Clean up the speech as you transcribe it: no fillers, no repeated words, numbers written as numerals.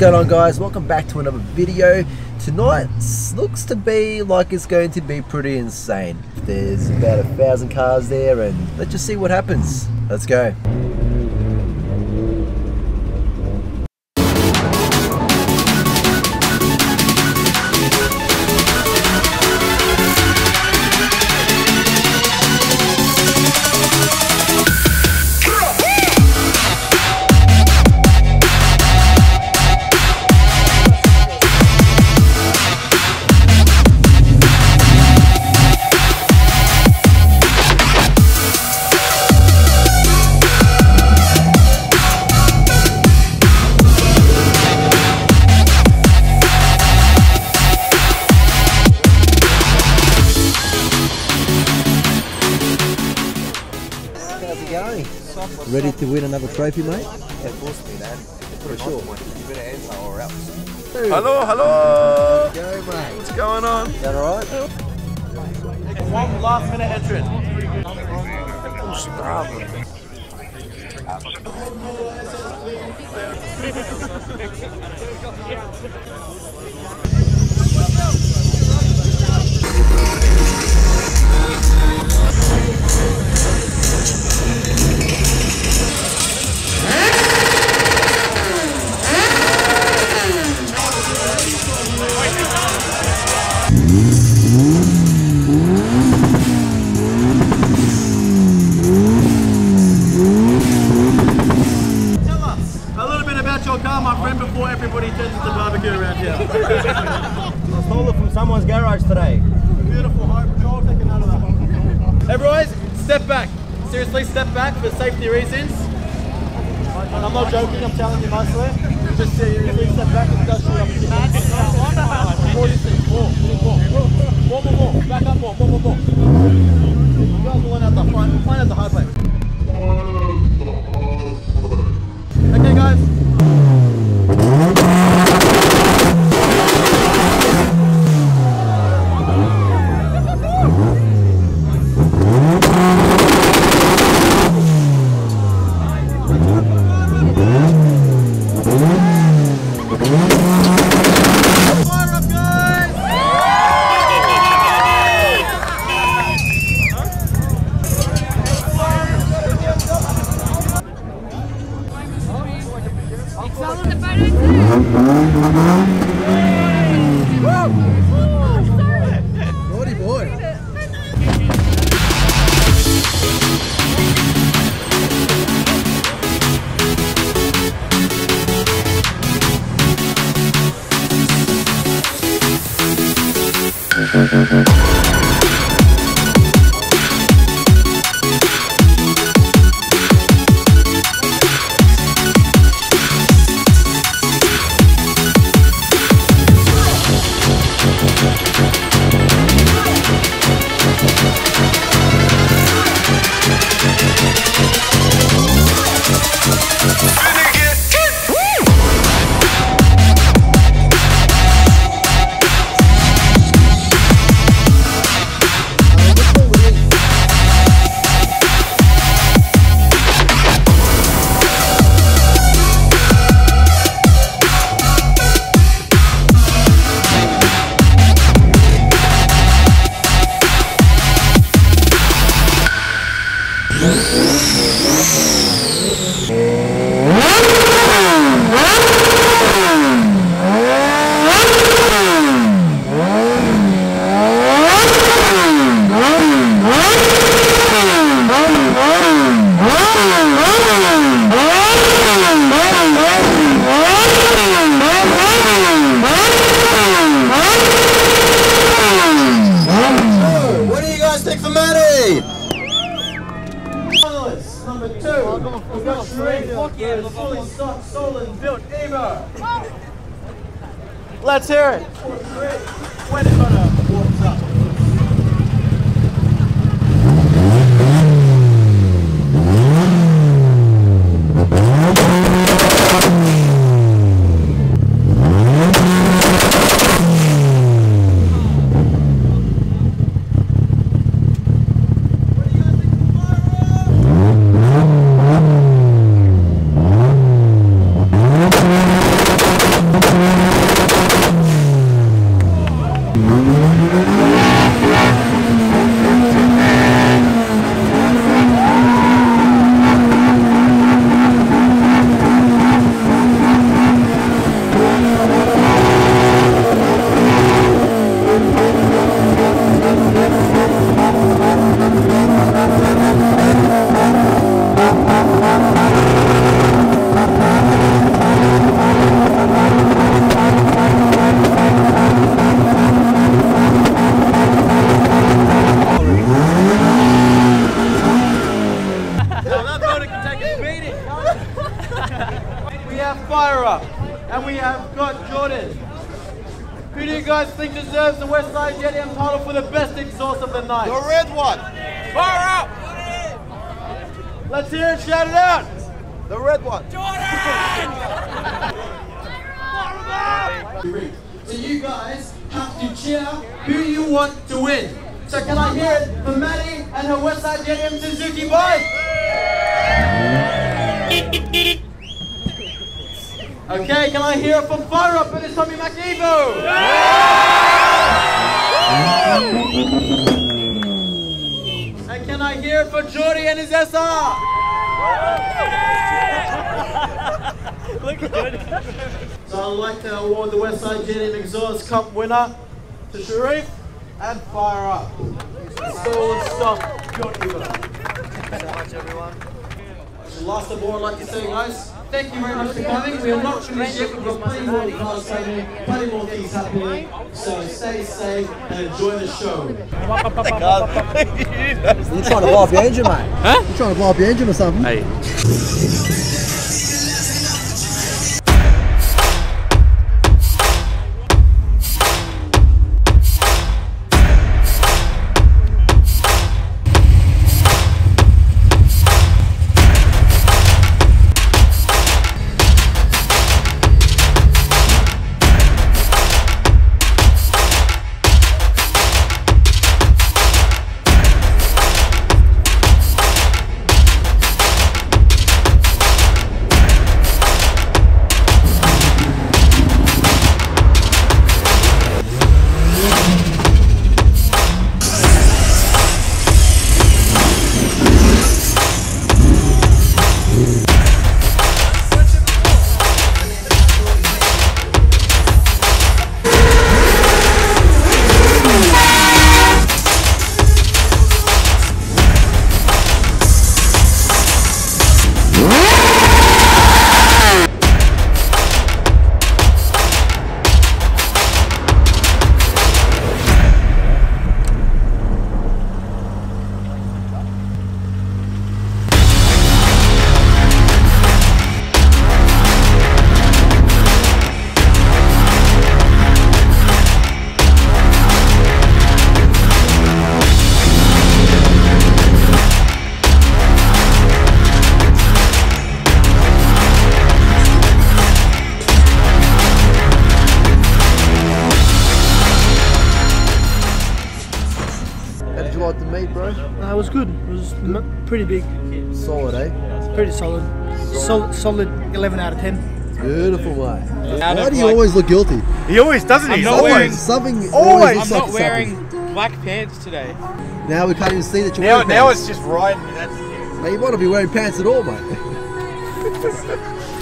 going on, guys? Welcome back to another video. Tonight looks to be like it's going to be pretty insane. There's about 1,000 cars there, and let's just see what happens. Let's go. Ready to win another trophy, mate? Yeah, of course, man. For sure. You better answer or else. Hello, hello! How's it going, mate? What's going on? You alright? One last minute entrance. Someone's garage today. Beautiful home. I'll take another one. Hey boys, step back. Seriously, step back for safety reasons. I'm not joking, I'm telling you mostly. Just seriously step back and go straight up. More. Back up more. More. You guys will learn out the front. Find out the hard way. Okay, guys. Let's hear it. Who do you guys think deserves the Westside JDM title for the best exhaust of the night? The red one! Fire up! Let's hear it, shout it out! The red one! Jordan! So you guys have to cheer who you want to win. So can I hear it for Maddie and her Westside JDM Suzuki boys? Okay, can I hear it from far up and it's Tommy McEvo? Yeah! And can I hear it for Jordy and his SR? Look at Jordy. So I'd like to award the Westside JDM Exhaust Cup winner to Sharif and Fire Up. Install and stop Jordy. Thanks so much, everyone. Last of all, I'd like to say, guys, thank you very much for coming. We are not finished yet. We've got plenty more cars coming, plenty more things happening. So stay safe and enjoy the show. You're trying to blow up your engine, mate. Huh? You're trying to blow up your engine or something. Hey. The meat, bro? It was good. It was pretty big. Solid, eh? Pretty solid. Solid 11 out of 10. Beautiful, mate. Why do you always look guilty? He always doesn't. He's always something. Always. I'm not wearing black pants today. Now we can't even see that you're wearing pants. Now it's just riding. That's, yeah. Now you might not be wearing pants at all, mate.